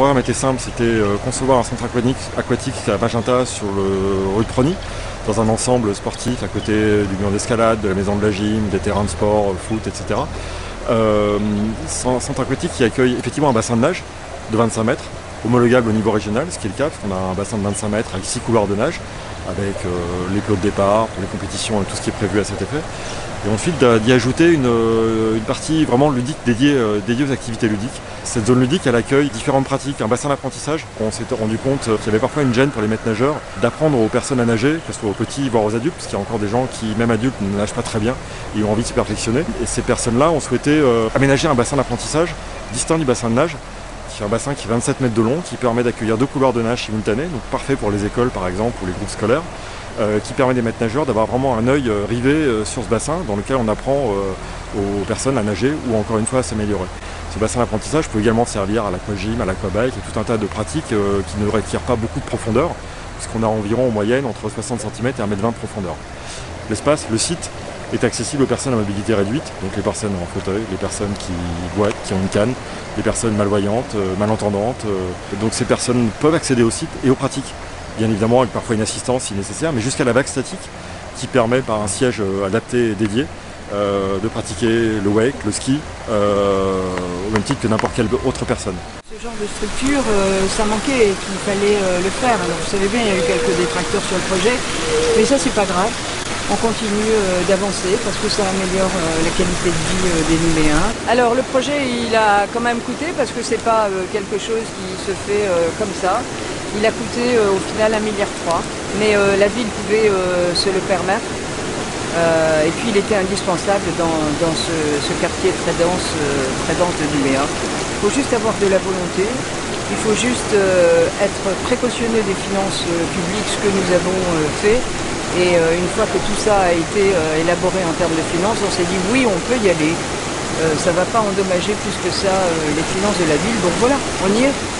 programme était simple, c'était concevoir un centre aquatique à Magenta sur le rue de Prony, dans un ensemble sportif à côté du mur d'escalade, de la maison de la gym, des terrains de sport, foot, etc. Un centre aquatique qui accueille effectivement un bassin de nage de 25 mètres, homologable au niveau régional, ce qui est le cas, parce qu'on a un bassin de 25 mètres avec 6 couloirs de nage, avec les plots de départ, les compétitions et tout ce qui est prévu à cet effet. Et ensuite d'y ajouter une partie vraiment ludique dédiée aux activités ludiques. Cette zone ludique, elle accueille différentes pratiques, un bassin d'apprentissage. On s'est rendu compte qu'il y avait parfois une gêne pour les maîtres nageurs d'apprendre aux personnes à nager, que ce soit aux petits voire aux adultes, parce qu'il y a encore des gens qui, même adultes, ne nagent pas très bien et ont envie de se perfectionner. Et ces personnes-là ont souhaité aménager un bassin d'apprentissage distinct du bassin de nage. C'est un bassin qui est 27 mètres de long, qui permet d'accueillir 2 couloirs de nage simultanés, donc parfait pour les écoles par exemple ou les groupes scolaires, qui permet des maîtres nageurs d'avoir vraiment un œil rivé sur ce bassin dans lequel on apprend aux personnes à nager ou encore une fois à s'améliorer. Ce bassin d'apprentissage peut également servir à l'aquagym, à l'aquabike et tout un tas de pratiques qui ne requièrent pas beaucoup de profondeur, puisqu'on a environ en moyenne entre 60 cm et 1,20 m de profondeur. L'espace, le site, est accessible aux personnes à mobilité réduite, donc les personnes en fauteuil, les personnes qui boitent, qui ont une canne, les personnes malvoyantes, malentendantes. Donc ces personnes peuvent accéder au site et aux pratiques, bien évidemment avec parfois une assistance si nécessaire, mais jusqu'à la vague statique qui permet par un siège adapté et dédié de pratiquer le wake, le ski, au même titre que n'importe quelle autre personne. Ce genre de structure, ça manquait et qu'il fallait le faire. Alors vous savez bien, il y a eu quelques détracteurs sur le projet, mais ça c'est pas grave. On continue d'avancer parce que ça améliore la qualité de vie des Nouméens. Alors le projet, il a quand même coûté parce que c'est pas quelque chose qui se fait comme ça. Il a coûté au final 1,3 milliard, mais la ville pouvait se le permettre. Et puis il était indispensable dans ce quartier très dense de Nouméa. Il faut juste avoir de la volonté. Il faut juste être précautionneux des finances publiques, ce que nous avons fait. Et une fois que tout ça a été élaboré en termes de finances, on s'est dit oui, on peut y aller. Ça ne va pas endommager plus que ça les finances de la ville. Donc voilà, on y est.